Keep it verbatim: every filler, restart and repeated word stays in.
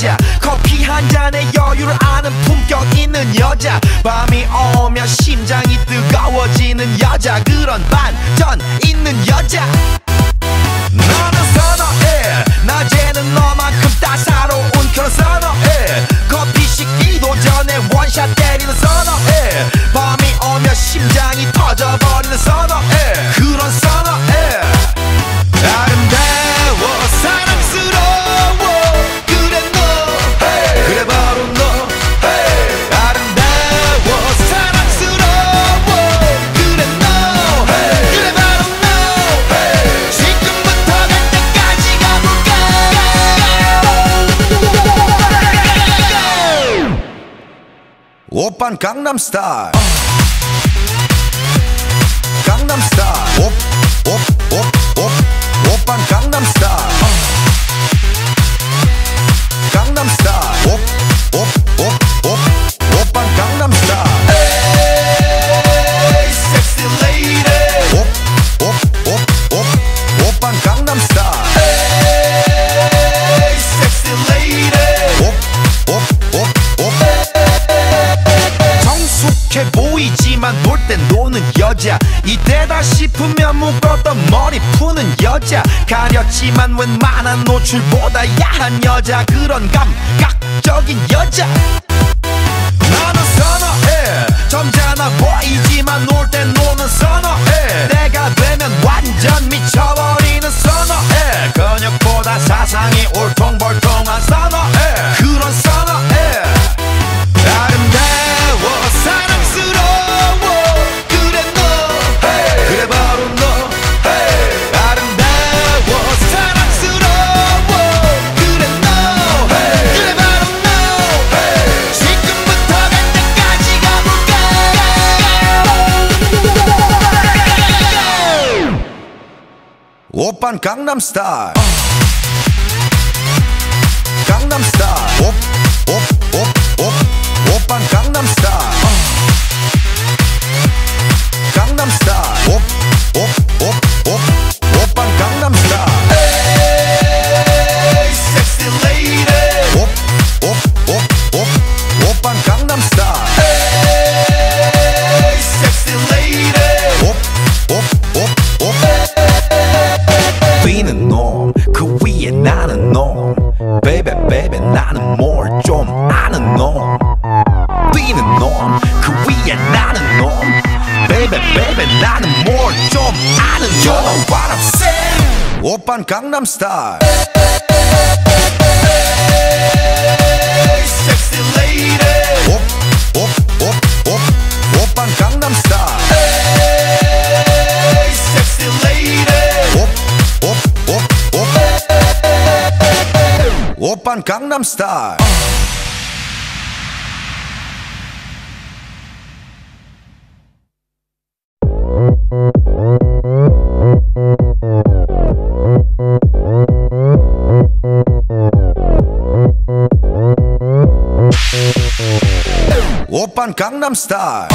여자, 커피 한 잔에 여유를 아는 품격 있는 여자, 밤이 오면 심장이 뜨거워지는 여자, 그런 반전 있는 여자. 너는 선호해, 낮에는 너만큼 따사로운 그런 선호해, 커피 식기도 전에 원샷 때리는 선호해, 밤이 오면 심장이 터져버리는 선호해, 그런 선호해. 아름다워, 사랑스러워, 그래 너, hey. 그래 바로 너, hey. 아름다워, 사랑스러워, 그래 너, hey. 그래 바로 너, hey. 지금부터 갈 때까지 가볼까. 오빤 강남 스타일, 강남 스타일, 오, 오, 오, 오. 오빤 강남 스타일, 강남 스타일, 오, 오, 오, 오, 오빤 강남 스타일. Hey, sexy lady, 오, 오, 오, 오, 오빤 강남 스타일. Hey, sexy lady, 오, 오, 오, 오. 정숙해 보이지만 볼 땐 노는 여자, 이때다 싶으면 묶었던 머리 푸는 여자, 가렸지만 웬만한 노출보다 야한 여자, 그런 감각적인 여자. 나는 선호해, 점잖아 보이지만 놀 땐 노는 선호해, 내가 되면 완전 미쳐버리는 선호해, 근육보다 사상이 울퉁불퉁한 선호해, 그런 선호해. 아름다워, 사랑스러워, 오빤 강남 스타일, 강남 스타일, 오, 오, 오, 오, 오빤 강남 스타일, 강남 스타일, 오, 오, 오, 오, 오빤 강남 스타일. Hey, sexy lady, 오, 오, 오, 오, 오빤 강남 스타일. Hey, sexy lady, 오, 오, 오, 오. B는 놈, 그 위에 나는 놈, baby baby 나는 뭘 좀 아는 놈. B는 놈, 그 위에 나는 놈, baby baby 나는 뭘 좀 아는 놈. You know what I'm saying? 오빤 강남 스타일, sexy lady, 오, 오, 오, 오, 오빤 강남 스타일, sexy lady. 오빤 강남 스타일. 오빤 강남 스타일.